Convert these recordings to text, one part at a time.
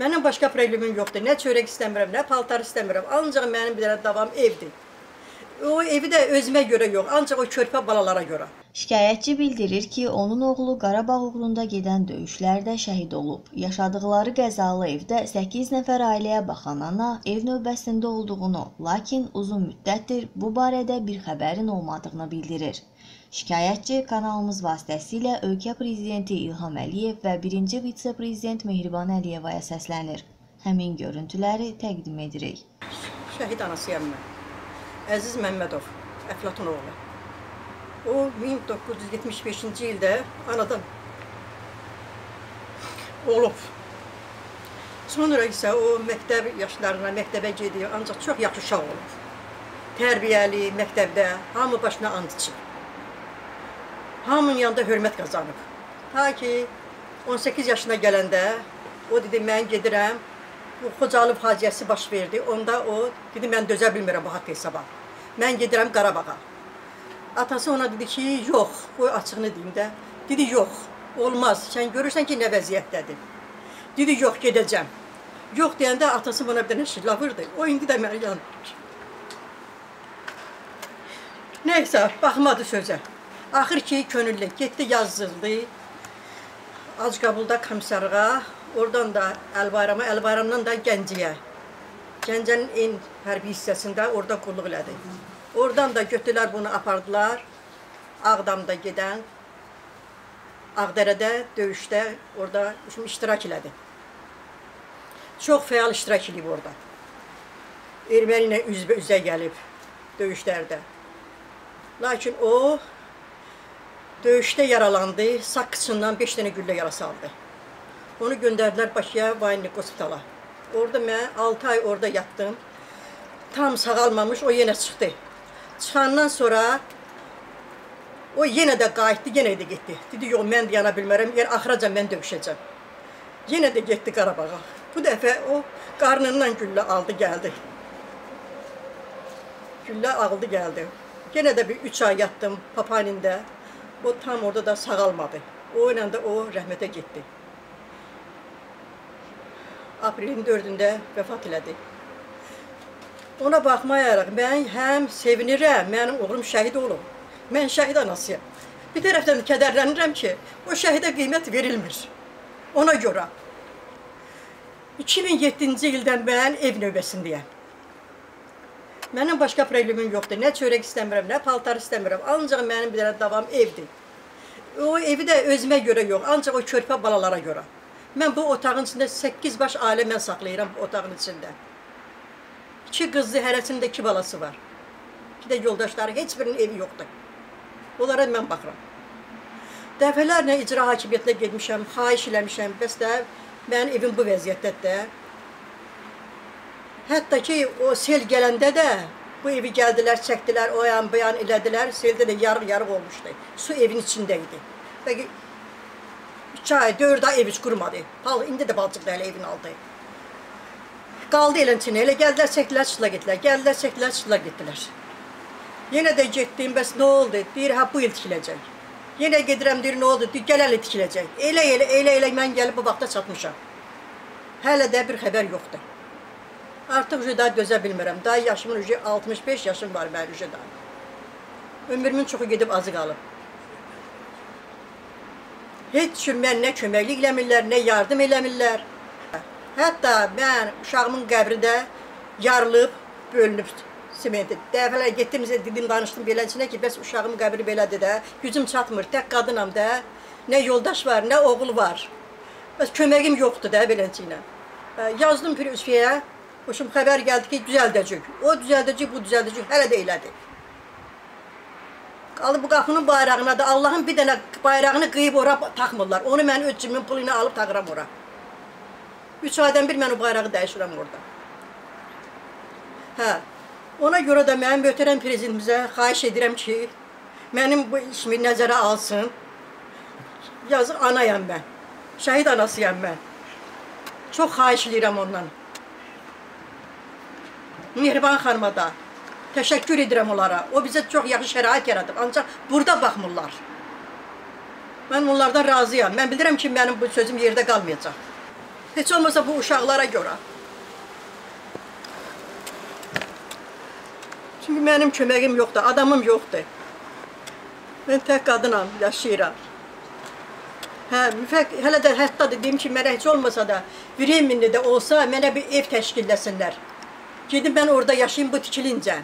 Mənim başqa problemim yoxdur. Nə çörək istəmirəm, nə paltar istəmirəm. Ancaq mənim bir dənə davam evdir. O evi də özümə görə yox, ancaq o körpə balalara görə. Şikayətçi bildirir ki, onun oğlu Qarabağ uğrunda gedən döyüşlərdə şəhid olub. Yaşadıkları qəzalı evdə 8 nəfər ailəyə baxan ana ev növbəsində olduğunu, lakin uzun müddətdir bu barədə bir xəbərin olmadığını bildirir. Şikayətçi kanalımız vasitəsilə ölkə prezidenti İlham Əliyev və 1-ci vitse-prezident Mehriban Əliyevaya səslənir. Həmin görüntüləri təqdim edirik. Şəhid anasıyam mən. Əziz Məhmədov, Əflatın oğlu. O 1975-ci ildə anadan olub. Sonra isə o məktəb yaşlarına, məktəbə gedir, ancaq çox yaxşı uşaq olub. Tərbiyəli, məktəbdə hamı başına and içib. Hamının yanında hörmət qazanıb. Ta ki 18 yaşına gələndə o dedi, mən gedirəm. Bu Xocalı faciəsi baş verdi. Onda o dedi, mən dözə bilmirəm bu haqq hesaba. Mən gedirəm Qarabağa. Atası ona dedi ki, yox, qoy açığını deyim də. Dedi, yox, olmaz. Sən görürsən ki, nə vəziyyətdədir. Dedi, yox, gedəcəm. Yox deyəndə atası bana bir dənə şırlavırdı. O indi də məni yanılır. Nəysə, baxmadı sözə. Axır ki, könüllü getdi, yazıldı. Acqabulda komissarlığa. Oradan da Əli Bayramdan da Gəncəyə. Gəncənin en hərbi hissəsində orada qulluq elədi. Oradan da götürdülər bunu apardılar. Ağdamda gedən, Ağdərədə, döyüşdə orada iştirak elədi. Çox fəal iştirak edib orada. Erməni ilə üzbə-üzə gəlib döyüşlərdə. Lakin o döyüşdə yaralandı, saqqısından 5 dənə güllə yarası aldı. Onu göndərdilər Bakıya, Vain Nikositala. Orada mən 6 ay orada yatdım. Tam sağalmamış, o yenə çıxdı. Çıxandan sonra o yenə də qayıtdı, yenə də getdi. Dedi, yox, mən yana bilmərəm, axıracan mən dövüşəcəm. Yenə də getdi Qarabağa. Bu dəfə o qarnından güllə aldı, gəldi. Güllə aldı, gəldi. Yenə də bir 3 ay yatdım Papanində. O tam orada da sağalmadı. O ilə də o rəhmətə getdi. Aprelin 4-də vəfat elədi. Ona baxmayaraq, mən həm sevinirəm, mənim oğlum şəhid olub. Mən şəhid anasıyam. Bir tərəfdən kədərlənirəm ki, o şəhidə qiymət verilmir. Ona görə. 2007-ci ildən mən ev növbəsindəyəm. Mənim başqa problemim yoxdur. Nə çörək istəmirəm, nə paltar istəmirəm. Ancaq mənim bir dənə davam evdir. O evi də özümə görə yox, ancaq o körpə balalara görə. Mən bu otağın içində 8 baş ailə mən saxlayıram bu otağın içində. 2 qızı, hərəsinin də 2 balası var. Bir də yoldaşları, heç birinin evi yoxdur. Onlara mən baxıram. Dəfələrlə icra hakimiyyətinə getmişəm, xahiş eləmişəm, bəs də mənim evim bu vəziyyətdədir də. Hətta ki, o sel gələndə də bu evi gəldilər, çəkdilər, o yan bu yan elədilər, seldə də yarıq-yarıq olmuşdu. Su evin içində idi. Bəki 2 ay, 4 ay ev hiç qurmadı. İndi də balcıqda elə evini aldı. Qaldı elin içinə, elə gəldilər, çəkdilər, çıxdılar, getdilər. Gəldilər, çəkdilər, çıxdılar, getdilər. Yenə də getdim, bəs nə oldu? Deyir, hə, bu il tikiləcək. Yenə gedirəm, deyir, nə oldu? Deyir, gələn il tikiləcək. Elə mən gəlib bu vaxta çatmışam. Hələ də bir xəbər yoxdur. Artıq daha dözə bilmirəm. Daha yaşımın 65 yaşım var mənim daha. Ömrümün çoxu gedib azı qalıb. Heç üçün mən nə köməklik eləmirlər, nə yardım eləmirlər. Hətta mən uşağımın qəbri də yarılıb, bölünüb simentdir. Dəfələr getdimizə dedim, danışdım beləsinə ki, bəs uşağımın qəbri belədir də, gücüm çatmır, tək qadınam da, nə yoldaş var, nə oğul var. Bəs köməkim yoxdur da beləsinə. Yazdım bir üzvəyə, hoşum xəbər gəldi ki, düzəldəcək. O düzəldəcək, bu düzəldəcək, hələ də elədir. Qalıb bu qapının bayrağına da Allahın bir dənə bayrağını qıyıb ora taxmırlar. Onu mən öz cimin pulunu alıb taxıram ora. 3 aydan bir mən o bayrağı dəyişirəm orada. Hə, ona görə də mən möhtərəm prezidentimizə xahiş edirəm ki, mənim bu işimi nəzərə alsın. Yazıq anayam mən, şəhid anasıyam mən. Çox xahiş edirəm ondan. Mehriban xarmada. Təşəkkür edirəm onlara. O bizə çox yaxşı şərait yaradıb. Ancaq burada baxmırlar. Mən onlardan razıyam. Mən bilirəm ki, mənim bu sözüm yerdə qalmayacaq. Heç olmasa bu uşaqlara görə. Çünki mənim köməyim yoxdur, adamım yoxdur. Mən tək qadınam, yaşayıram. Hə, hələ də hətta dediyim ki, mənə heç olmasa da, Vremini də olsa, mənə bir ev təşkilləsinlər. Gedib mən orada yaşayayım bu tikilincə.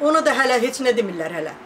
Ona da hələ heç nə demirlər hələ.